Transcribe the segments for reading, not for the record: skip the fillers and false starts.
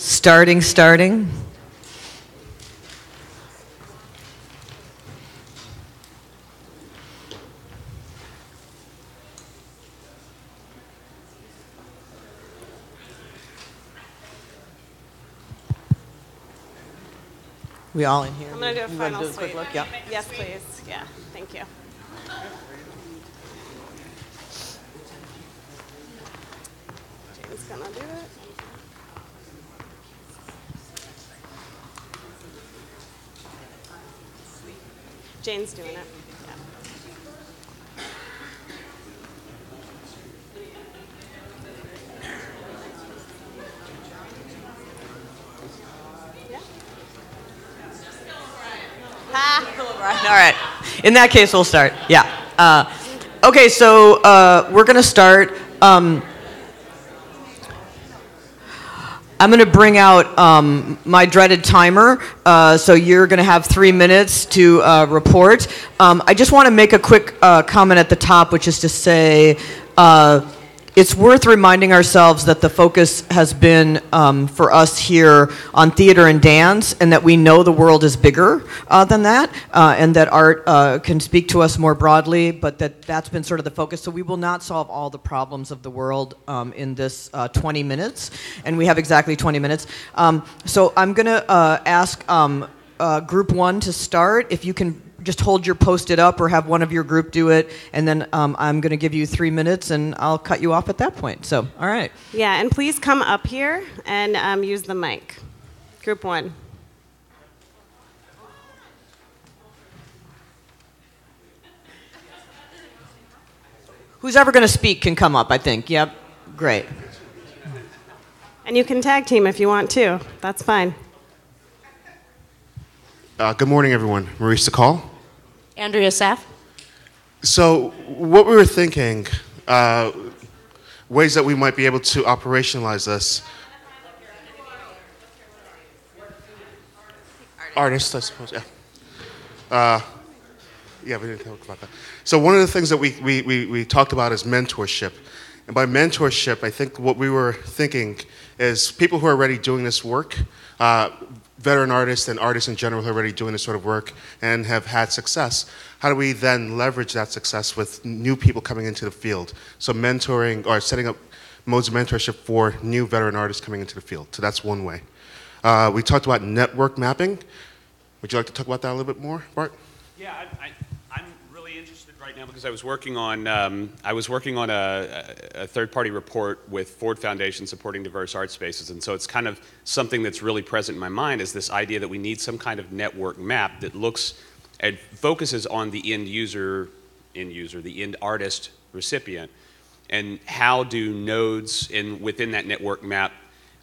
Starting. We all in here? I'm going to do a final sweep. Yeah. Yes, please. Yeah, thank you. James going to do it. Jane's doing it. Yeah. All right. In that case, we'll start. Yeah. Okay, so we're going to start. I'm going to bring out my dreaded timer, so you're going to have 3 minutes to report. I just want to make a quick comment at the top, which is to say it's worth reminding ourselves that the focus has been for us here on theater and dance, and that we know the world is bigger than that, and that art can speak to us more broadly, but that's been sort of the focus. So we will not solve all the problems of the world in this 20 minutes, and we have exactly 20 minutes. So I'm going to ask group one to start. If you can just hold your post-it up or have one of your group do it, and then I'm going to give you 3 minutes, and I'll cut you off at that point. So, all right. Yeah, and please come up here and use the mic. Group one. Who's ever going to speak can come up, I think. Yep, great. And you can tag team if you want to. That's fine. Good morning, everyone. Maurice Dacall. Andrea Saf. So what we were thinking, ways that we might be able to operationalize this. Artists, I suppose, yeah. Yeah, we didn't talk about that. So one of the things that we talked about is mentorship. And by mentorship, I think what we were thinking is people who are already doing this work, veteran artists and artists in general who are already doing this sort of work and have had success. How do we then leverage that success with new people coming into the field? So mentoring or setting up modes of mentorship for new veteran artists coming into the field. So that's one way. We talked about network mapping. Would you like to talk about that a little bit more, Bart? Yeah, I'm really interested right now because I was working on a third-party report with Ford Foundation supporting diverse art spaces, and so it's kind of something that's really present in my mind is this idea that we need some kind of network map that looks and focuses on the end user, the end artist recipient, and how do nodes within that network map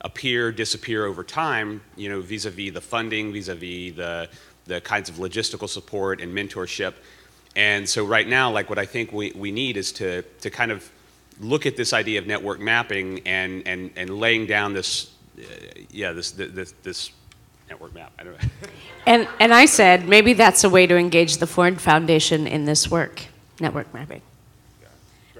appear, disappear over time, you know, vis-a-vis the funding, vis-a-vis the kinds of logistical support and mentorship. And so right now, like what I think we need is to kind of look at this idea of network mapping and laying down this this network map. I don't know. And I said maybe that's a way to engage the Ford Foundation in this work, network mapping.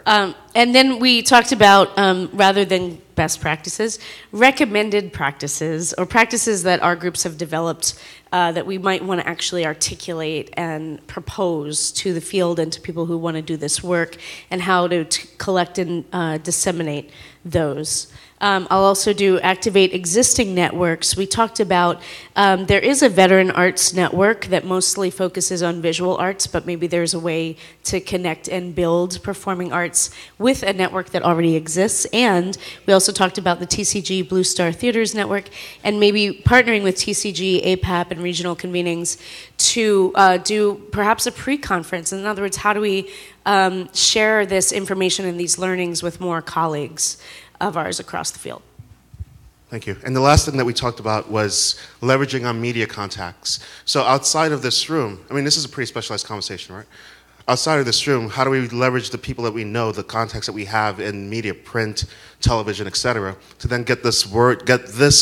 And then we talked about rather than best practices, recommended practices or practices that our groups have developed that we might want to actually articulate and propose to the field and to people who want to do this work and how to collect and disseminate those. I'll also do activate existing networks. We talked about there is a veteran arts network that mostly focuses on visual arts, but maybe there's a way to connect and build performing arts with a network that already exists. And we also talked about the TCG Blue Star Theaters Network and maybe partnering with TCG, APAP, and regional convenings to do perhaps a pre-conference. In other words, how do we share this information and these learnings with more colleagues of ours across the field? Thank you. And the last thing that we talked about was leveraging on media contacts. So outside of this room, I mean, this is a pretty specialized conversation, right? Outside of this room, how do we leverage the people that we know, the contacts that we have in media, print, television, etc., to then get this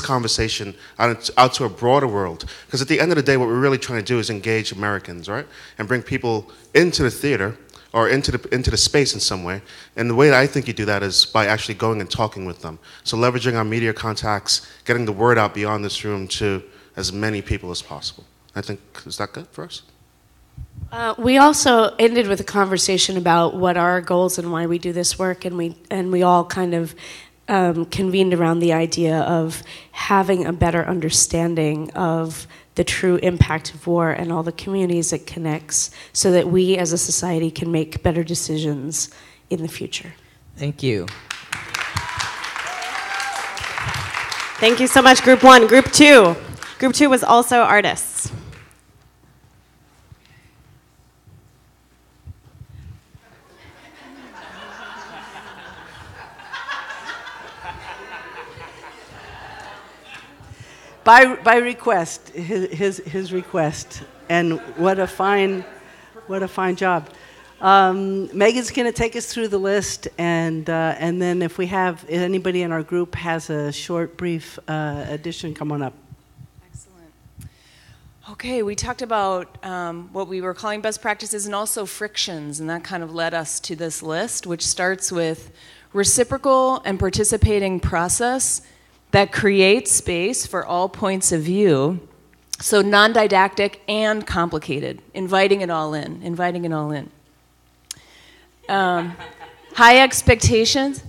conversation out to a broader world? Because at the end of the day, what we're really trying to do is engage Americans, right? And bring people into the theater or into the space in some way. And the way that I think you do that is by actually going and talking with them. So leveraging our media contacts, getting the word out beyond this room to as many people as possible. I think, is that good for us? We also ended with a conversation about what are our goals and why we do this work, and we all kind of convened around the idea of having a better understanding of the true impact of war and all the communities it connects, so that we as a society can make better decisions in the future. Thank you. Thank you so much, Group 1. Group 2. Group 2 was also artists. By request, his request, and what a fine job. Megan's going to take us through the list, and then if we have anybody in our group has a short, brief addition, come on up. Excellent. Okay, we talked about what we were calling best practices and also frictions, and that kind of led us to this list, which starts with reciprocal and participating process that creates space for all points of view, so non-didactic and complicated, inviting it all in. High expectations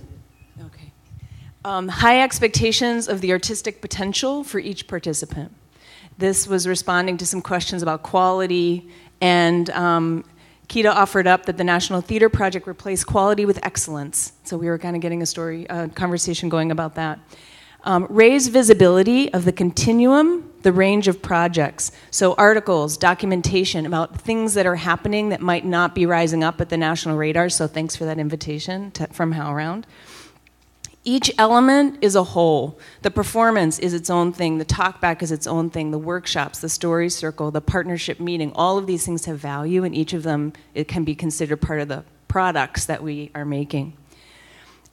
of the artistic potential for each participant. This was responding to some questions about quality, and Keita offered up that the National Theater Project replaced quality with excellence, so we were kind of getting a conversation going about that. Raise visibility of the continuum, the range of projects. So articles, documentation about things that are happening that might not be rising up at the national radar. So thanks for that invitation from HowlRound. Each element is a whole. The performance is its own thing. The talk back is its own thing. The workshops, the story circle, the partnership meeting, all of these things have value, and each of them, it can be considered part of the products that we are making.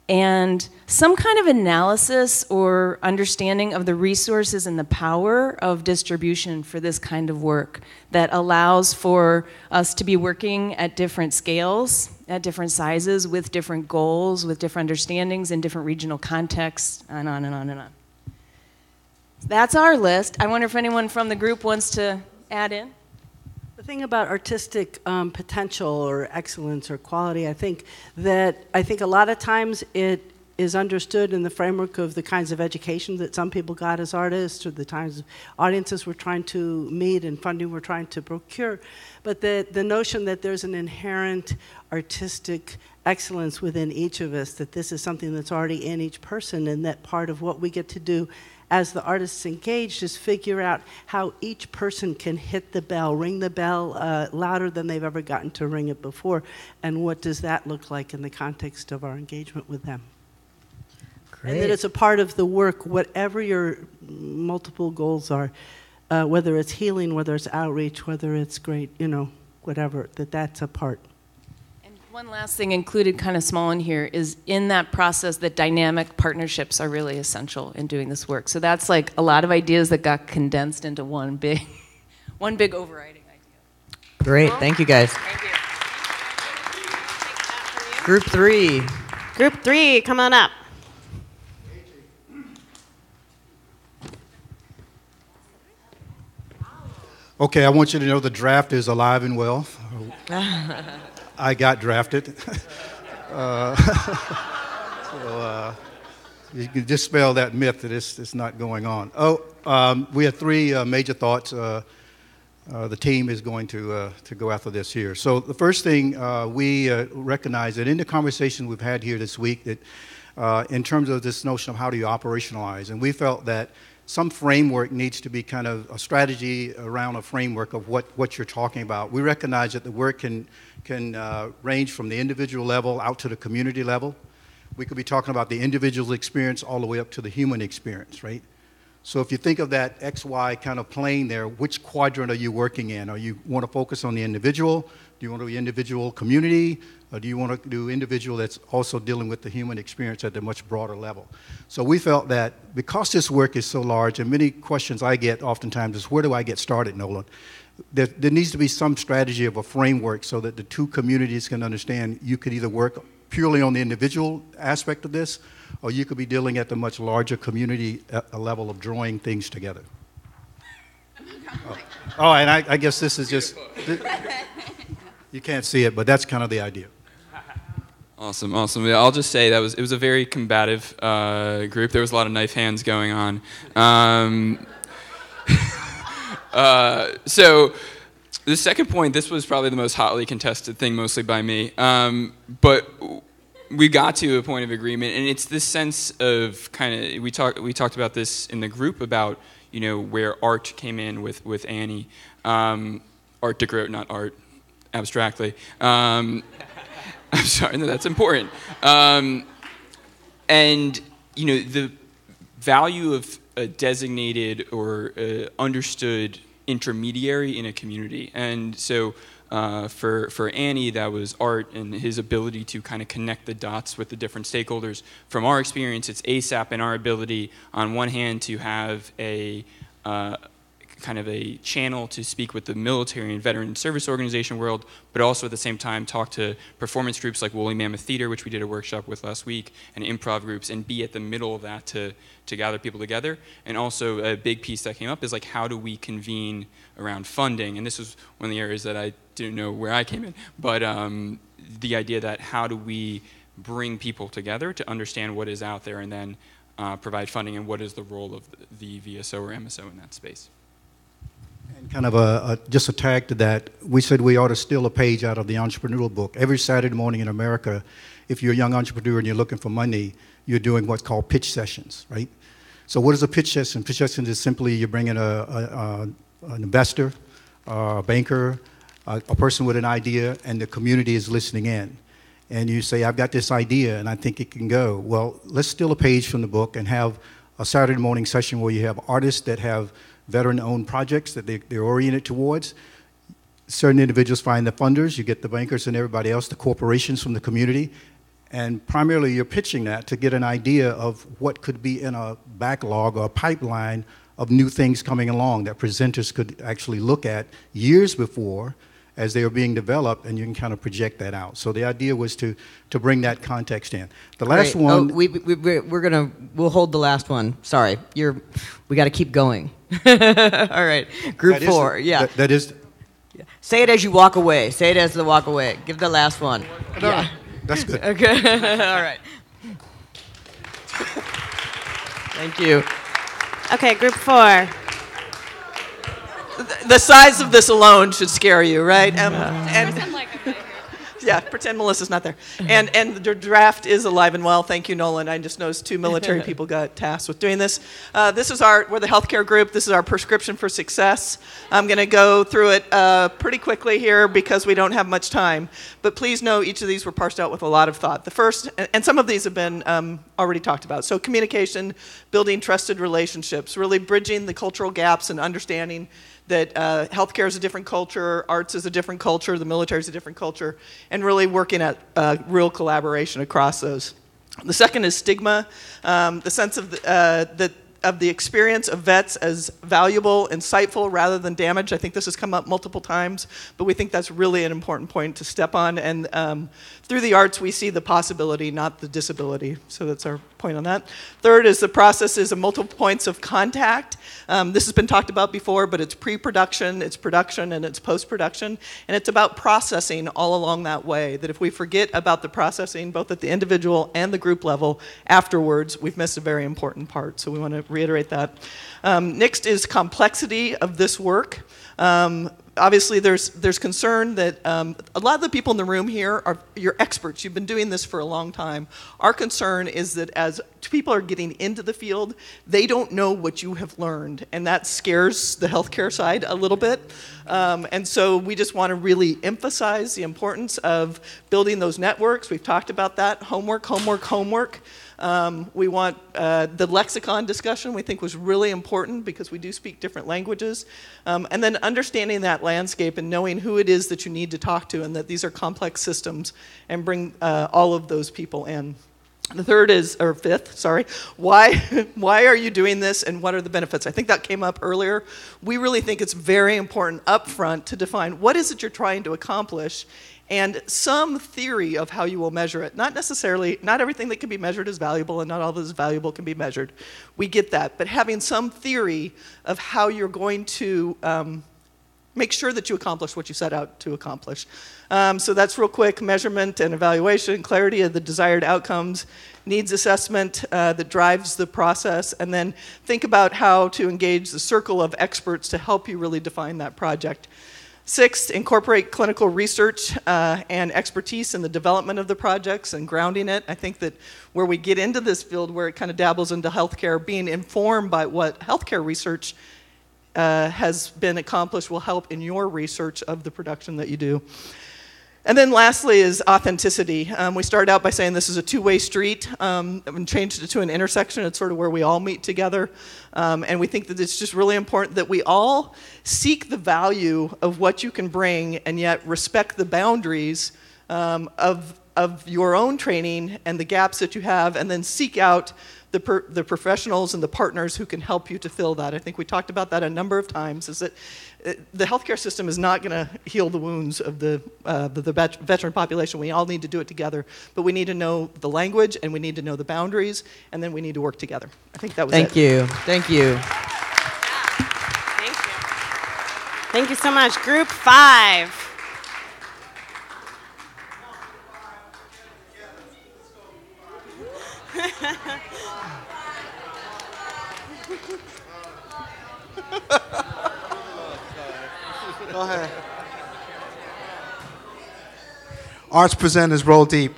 And some kind of analysis or understanding of the resources and the power of distribution for this kind of work that allows for us to be working at different scales, at different sizes, with different goals, with different understandings, in different regional contexts, and on and on and on. That's our list. I wonder if anyone from the group wants to add in? The thing about artistic potential or excellence or quality, I think a lot of times it is understood in the framework of the kinds of education that some people got as artists, or the kinds of audiences we're trying to meet and funding we're trying to procure, but the notion that there's an inherent artistic excellence within each of us, that this is something that's already in each person, and that part of what we get to do as the artists engaged is figure out how each person can hit the bell, ring the bell louder than they've ever gotten to ring it before, and what does that look like in the context of our engagement with them. Great. And that it's a part of the work, whatever your multiple goals are, whether it's healing, whether it's outreach, whether it's great, whatever, that's a part. One last thing included kind of small in here is in that process that dynamic partnerships are really essential in doing this work. So that's like a lot of ideas that got condensed into one big overriding idea. Great. Well, thank you guys. Thank you. Group three, come on up. Okay, I want you to know the draft is alive and well. I got drafted. So you can dispel that myth that it's not going on. We had three major thoughts. The team is going to go after this here. So the first thing we recognize that in the conversation we've had here this week, that in terms of this notion of how do you operationalize, and we felt that some framework needs to be kind of a strategy around a framework of what you're talking about. We recognize that the work can range from the individual level out to the community level. We could be talking about the individual experience all the way up to the human experience, right? So if you think of that XY kind of plane there, which quadrant are you working in? Are you want to focus on the individual? Do you want to be individual community? Or do you want to do individual that's also dealing with the human experience at a much broader level? So we felt that because this work is so large, and many questions I get oftentimes is, where do I get started, Nolan? there needs to be some strategy of a framework so that the two communities can understand you could either work purely on the individual aspect of this, or you could be dealing at the much larger community level of drawing things together. Oh, and I guess this is just, you can't see it, but that's kind of the idea. Awesome, awesome. Yeah, I'll just say that it was a very combative group. There was a lot of knife hands going on. So the second point, this was probably the most hotly contested thing, mostly by me. But we got to a point of agreement, and it's this sense of kind of, we talked about this in the group about, you know, where art came in with Annie. Art de Groot, not art abstractly. I'm sorry, no, that's important. And, you know, the value of a designated or understood intermediary in a community. And so for Annie, that was art and his ability to kind of connect the dots with the different stakeholders. From our experience, it's ASAP and our ability, on one hand, to have a kind of a channel to speak with the military and veteran service organization world, but also at the same time talk to performance groups like Woolly Mammoth Theater, which we did a workshop with last week, and improv groups, and be at the middle of that to gather people together. And also a big piece that came up is like, how do we convene around funding? And this was one of the areas that I didn't know where I came in, but the idea that how do we bring people together to understand what is out there and then provide funding, and what is the role of the VSO or MSO in that space. And kind of just a tag to that, we said we ought to steal a page out of the entrepreneurial book. Every Saturday morning in America, if you're a young entrepreneur and you're looking for money, you're doing what's called pitch sessions, right? So what is a pitch session? Pitch session is simply you bring in an investor, a banker, a person with an idea, and the community is listening in. And you say, I've got this idea, and I think it can go. Well, let's steal a page from the book and have a Saturday morning session where you have artists that have veteran-owned projects that they're oriented towards. Certain individuals find the funders, you get the bankers and everybody else, the corporations from the community, and primarily you're pitching that to get an idea of what could be in a backlog or a pipeline of new things coming along that presenters could actually look at years before as they are being developed, and you can kind of project that out. So the idea was to bring that context in. The last Great. One... Oh, we'll hold the last one. Sorry, we got to keep going. All right, group that four. Yeah. That is... Say it as you walk away. Say it as the walk away. Give the last one. No, yeah. That's good. Okay, all right. Thank you. Okay, group four. The size of this alone should scare you, right? And yeah, pretend Melissa's not there. And the draft is alive and well. Thank you, Nolan. I just noticed two military people got tasked with doing this. This is we're the healthcare group. This is our prescription for success. I'm going to go through it pretty quickly here because we don't have much time. But please know each of these were parsed out with a lot of thought. The first, and some of these have been already talked about. So communication, building trusted relationships, really bridging the cultural gaps and understanding that healthcare is a different culture, arts is a different culture, the military is a different culture, and really working at real collaboration across those. The second is stigma, the sense of the experience of vets as valuable, insightful, rather than damaged. I think this has come up multiple times, but we think that's really an important point to step on. And through the arts, we see the possibility, not the disability. So that's our point on that. Third is the processes of multiple points of contact. This has been talked about before, but it's pre-production, it's production, and it's post-production. And it's about processing all along that way, that if we forget about the processing, both at the individual and the group level, afterwards, we've missed a very important part. So we want to reiterate that. Next is complexity of this work. Obviously, there's concern that a lot of the people in the room here you're experts. You've been doing this for a long time. Our concern is that as people are getting into the field, they don't know what you have learned, and that scares the healthcare side a little bit. And so we just want to really emphasize the importance of building those networks. We've talked about that. Homework. We want the lexicon discussion, we think, was really important because we do speak different languages. And then understanding that landscape and knowing who it is that you need to talk to, and that these are complex systems, and bring all of those people in. The third is, or fifth, sorry, why are you doing this and what are the benefits? I think that came up earlier. We really think it's very important up front to define what is it you're trying to accomplish and some theory of how you will measure it. Not necessarily, not everything that can be measured is valuable and not all that is valuable can be measured. We get that, but having some theory of how you're going to make sure that you accomplish what you set out to accomplish. So that's real quick, measurement and evaluation, clarity of the desired outcomes, needs assessment that drives the process, and then think about how to engage the circle of experts to help you really define that project. Sixth, incorporate clinical research and expertise in the development of the projects and grounding it. I think that where we get into this field, where it kind of dabbles into healthcare, being informed by what healthcare research has been accomplished will help in your research of the production that you do. And then lastly is authenticity. We started out by saying this is a two-way street and changed it to an intersection. It's sort of where we all meet together. And we think that it's just really important that we all seek the value of what you can bring and yet respect the boundaries of your own training and the gaps that you have, and then seek out the professionals and the partners who can help you to fill that. I think we talked about that a number of times, is that the healthcare system is not gonna heal the wounds of the veteran population. We all need to do it together, but we need to know the language and we need to know the boundaries, and then we need to work together. I think that was it. Thank you, thank you. Thank you so much. Group 5. Arts presenters roll deep.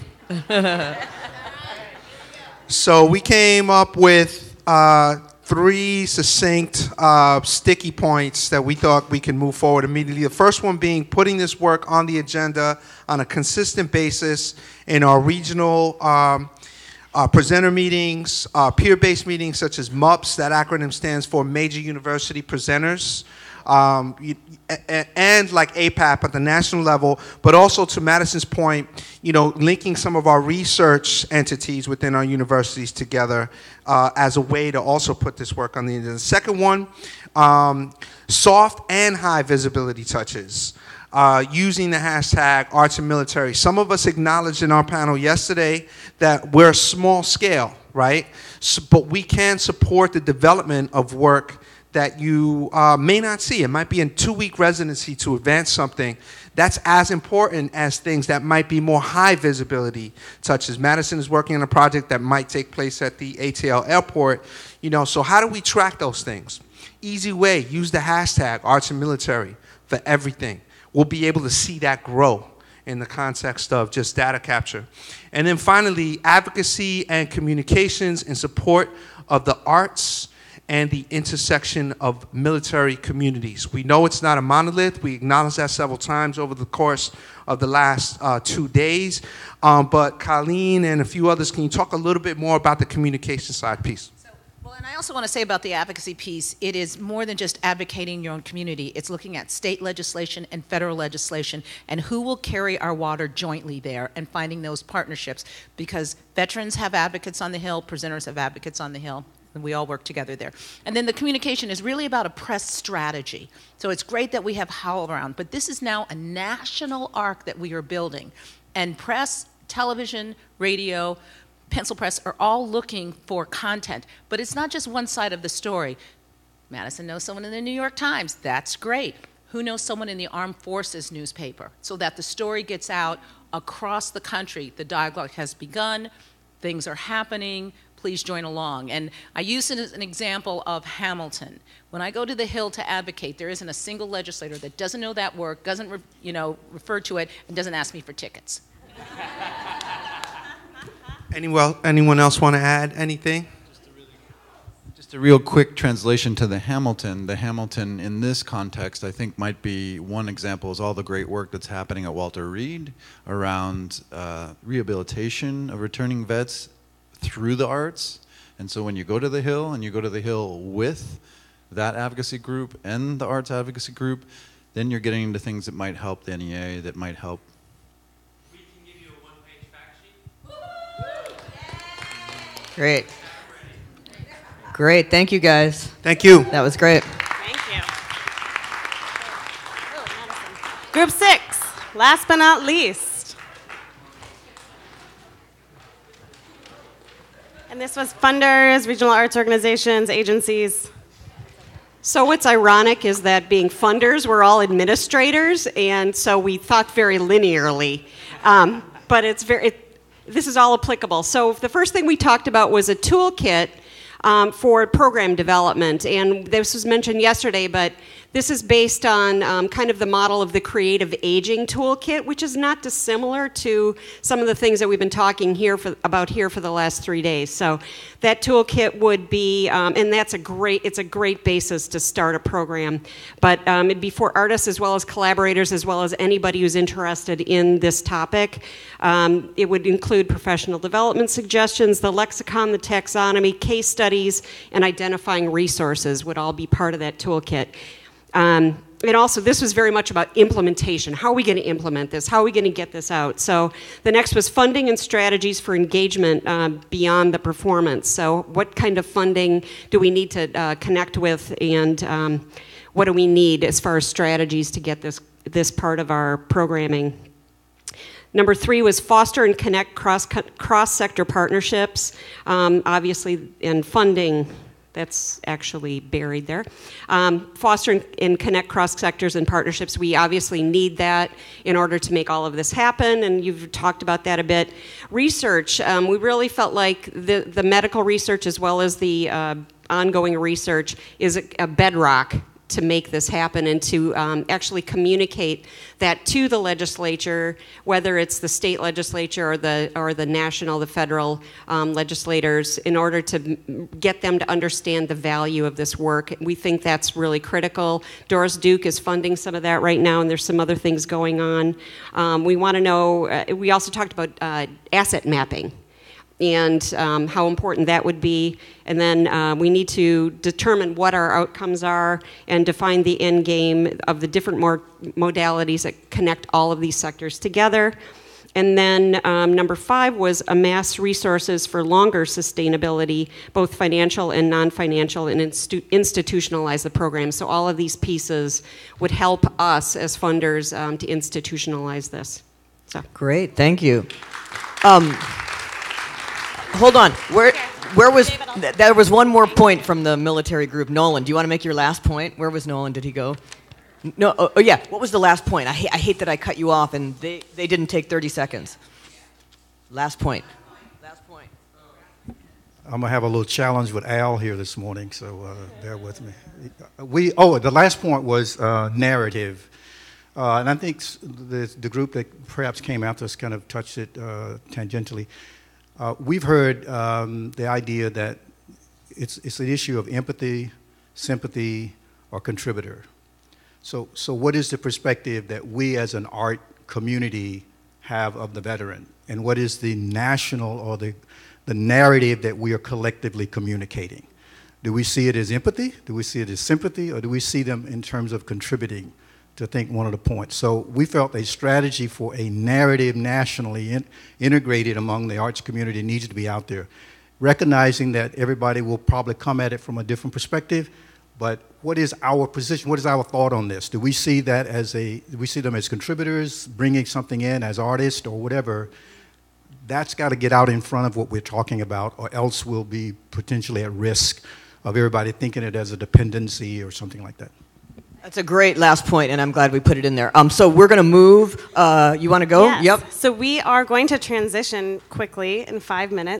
So we came up with three succinct sticky points that we thought we can move forward immediately. The first one being putting this work on the agenda on a consistent basis in our regional presenter meetings, peer-based meetings such as MUPS, that acronym stands for Major University Presenters, and like APAP at the national level, but also to Madison's point, you know, linking some of our research entities within our universities together as a way to also put this work on the agenda. The second one, soft and high visibility touches. Using the hashtag arts and military. Some of us acknowledged in our panel yesterday that we're small scale, right? So, but we can support the development of work that you may not see. It might be a 2-week residency to advance something. That's as important as things that might be more high visibility, such as Madison is working on a project that might take place at the ATL airport. You know, so how do we track those things? Easy way, use the hashtag arts and military for everything. We'll be able to see that grow in the context of just data capture. And then finally, advocacy and communications in support of the arts and the intersection of military communities. We know it's not a monolith. We acknowledged that several times over the course of the last 2 days. But Colleen and a few others, can you talk a little bit more about the communication side piece? And I also want to say about the advocacy piece, it is more than just advocating your own community. It's looking at state legislation and federal legislation and who will carry our water jointly there and finding those partnerships, because veterans have advocates on the Hill, presenters have advocates on the Hill, and we all work together there. And then the communication is really about a press strategy. So it's great that we have HowlRound, but this is now a national arc that we are building. And press, television, radio, pencil press are all looking for content, but it's not just one side of the story. Madison knows someone in the New York Times, that's great. Who knows someone in the Armed Forces newspaper? So that the story gets out across the country. The dialogue has begun, things are happening, please join along. And I use it as an example of Hamilton. When I go to the Hill to advocate, there isn't a single legislator that doesn't know that work, doesn't refer to it, and doesn't ask me for tickets. Anyone else want to add anything? Just a real quick translation to the Hamilton. The Hamilton in this context, I think, might be one example is all the great work that's happening at Walter Reed around rehabilitation of returning vets through the arts. And so when you go to the Hill and you go to the Hill with that advocacy group and the arts advocacy group, then you're getting into things that might help the NEA, that might help. Great. Great. Thank you, guys. Thank you. That was great. Thank you. Group 6, last but not least. And this was funders, regional arts organizations, agencies. So what's ironic is that being funders, we're all administrators, and so we thought very linearly. But it's this is all applicable. So the first thing we talked about was a toolkit for program development, and this was mentioned yesterday, but this is based on kind of the model of the Creative Aging Toolkit, which is not dissimilar to some of the things that we've been talking about here for the last 3 days. So that toolkit would be, and it's a great basis to start a program, but it'd be for artists as well as collaborators as well as anybody who's interested in this topic. It would include professional development suggestions, the lexicon, the taxonomy, case studies, and identifying resources would all be part of that toolkit. And also, this was very much about implementation. How are we going to implement this? How are we going to get this out? So the next was funding and strategies for engagement beyond the performance. So what kind of funding do we need to connect with, and what do we need as far as strategies to get this part of our programming? Number 3 was foster and connect cross-sector partnerships, obviously, and funding. That's actually buried there. Foster and connect cross-sectors and partnerships. We obviously need that in order to make all of this happen, and you've talked about that a bit. Research, we really felt like the medical research as well as the ongoing research is a bedrock to make this happen, and to actually communicate that to the legislature, whether it's the state legislature or the national, the federal legislators, in order to get them to understand the value of this work. We think that's really critical. Doris Duke is funding some of that right now, and there's some other things going on. We want to know, we also talked about asset mapping, and how important that would be. And then we need to determine what our outcomes are and define the end game of the different modalities that connect all of these sectors together. And then number 5 was amass resources for longer sustainability, both financial and non-financial, and institutionalize the program. So all of these pieces would help us as funders to institutionalize this. So. Great, thank you. Hold on. Where was there was one more point from the military group. Nolan, do you want to make your last point? Where was Nolan? Did he go? No. Oh yeah. What was the last point? I hate that I cut you off, and they didn't take 30 seconds. Last point. Last point. I'm gonna have a little challenge with Al here this morning, so bear with me. The last point was narrative. And I think the group that perhaps came after us kind of touched it tangentially. We've heard the idea that it's an issue of empathy, sympathy, or contributor. So what is the perspective that we as an art community have of the veteran? And what is the national or the narrative that we are collectively communicating? Do we see it as empathy? Do we see it as sympathy? Or do we see them in terms of contributing? To think one of the points. So we felt a strategy for a narrative nationally integrated among the arts community needs to be out there, recognizing that everybody will probably come at it from a different perspective, but what is our position? What is our thought on this? Do we see that do we see them as contributors, bringing something in as artists or whatever? That's got to get out in front of what we're talking about, or else we'll be potentially at risk of everybody thinking it as a dependency or something like that. That's a great last point, and I'm glad we put it in there. So we're going to move. You want to go? Yes. Yep. So we are going to transition quickly in 5 minutes.